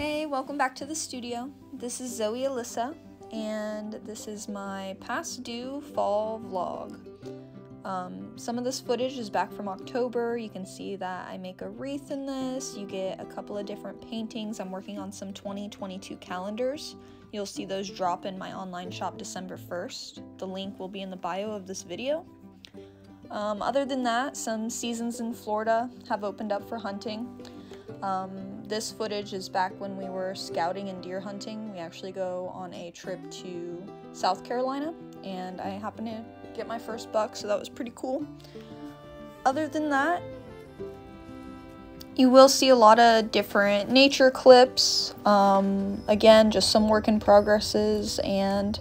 Hey, welcome back to the studio. This is Zoey Alyssa, and this is my past due fall vlog. Some of this footage is back from October. You can see that I make a wreath in this. You get a couple of different paintings. I'm working on some 2022 calendars. You'll see those drop in my online shop December 1st. The link will be in the bio of this video. Other than that, some seasons in Florida have opened up for hunting. This footage is back when we were scouting and deer hunting. We actually go on a trip to South Carolina, and I happened to get my first buck, so that was pretty cool. Other than that, you will see a lot of different nature clips. Again, just some work in progresses and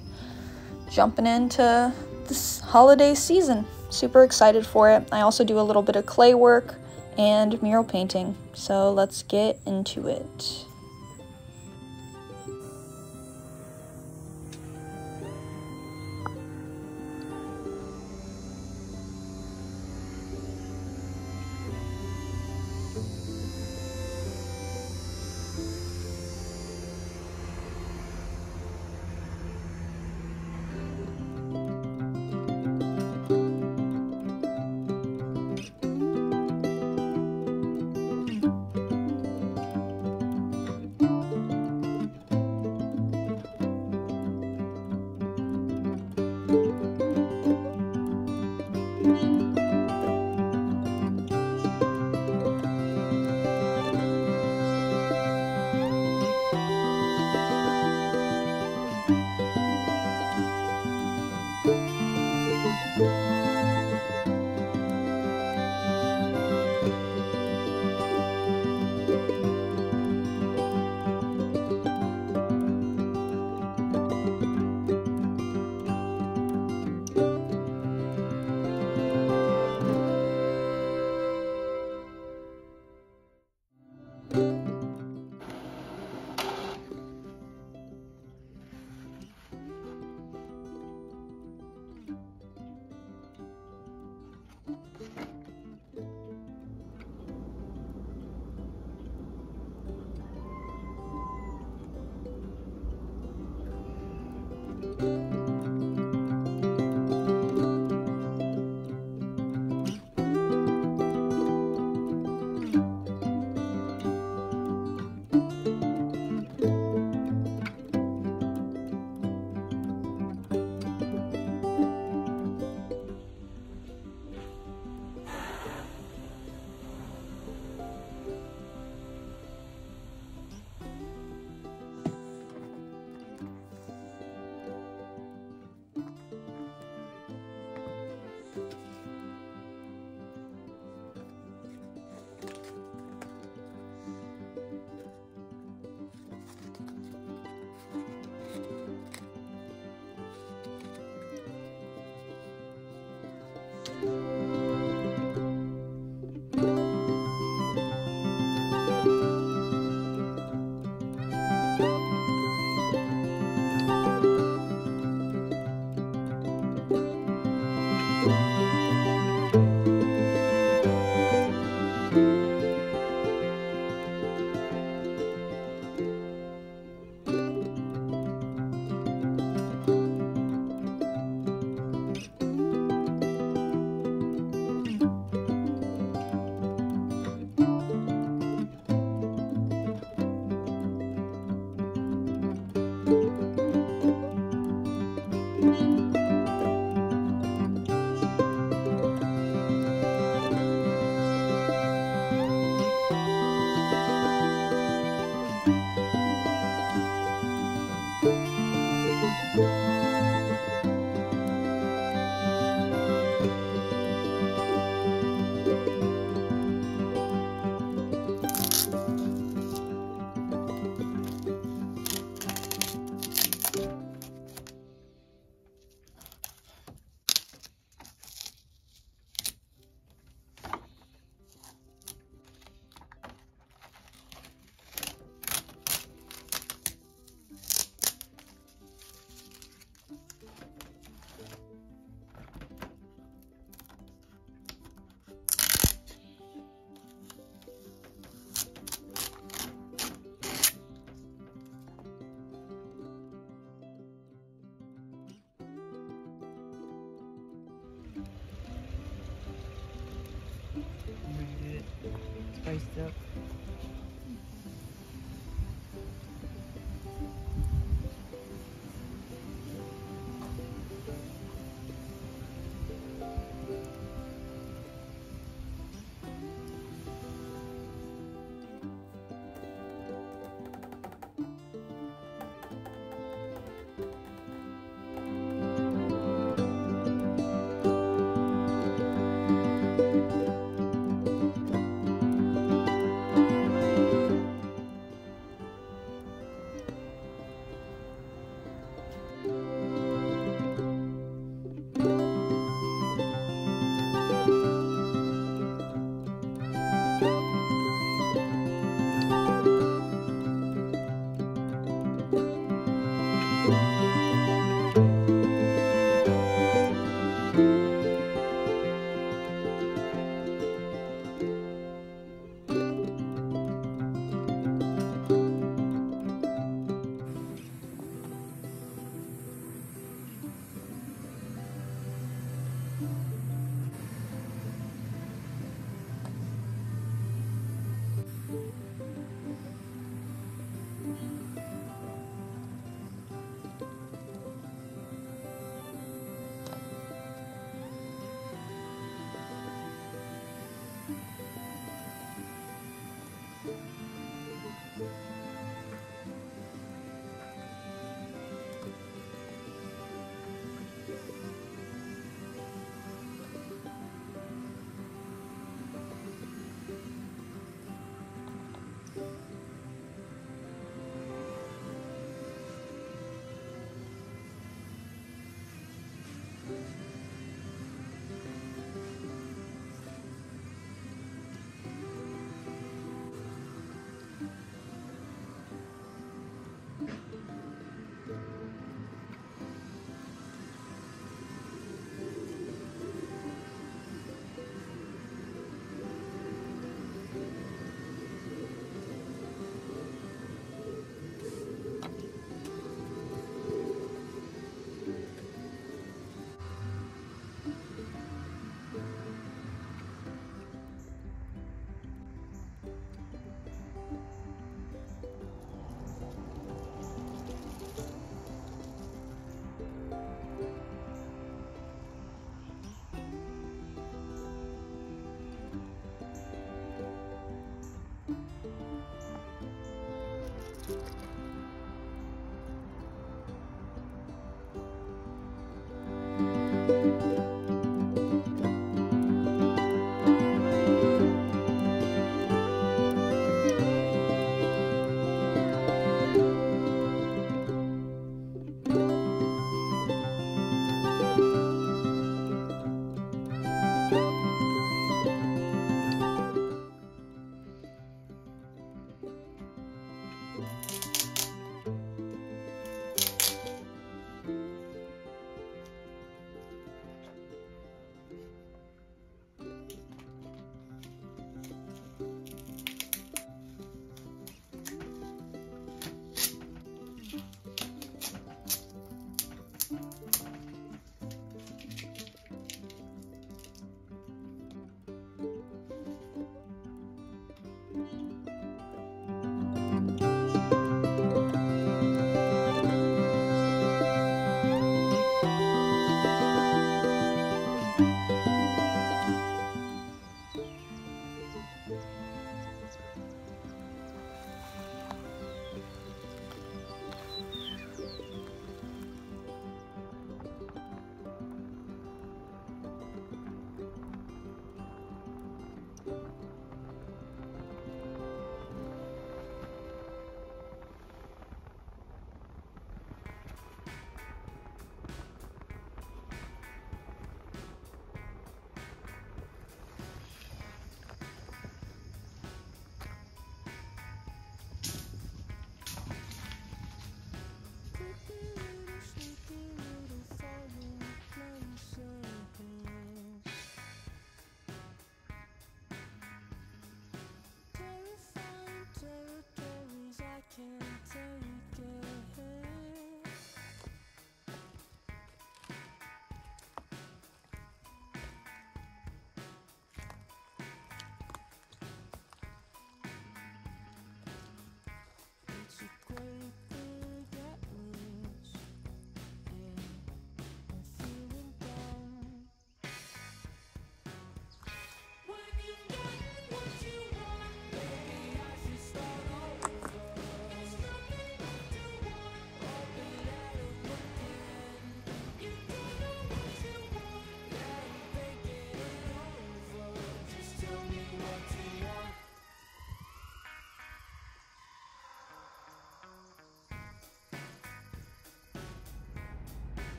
jumping into this holiday season. Super excited for it. I also do a little bit of clay work and mural painting, so let's get into it. spiced up.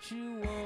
what you want.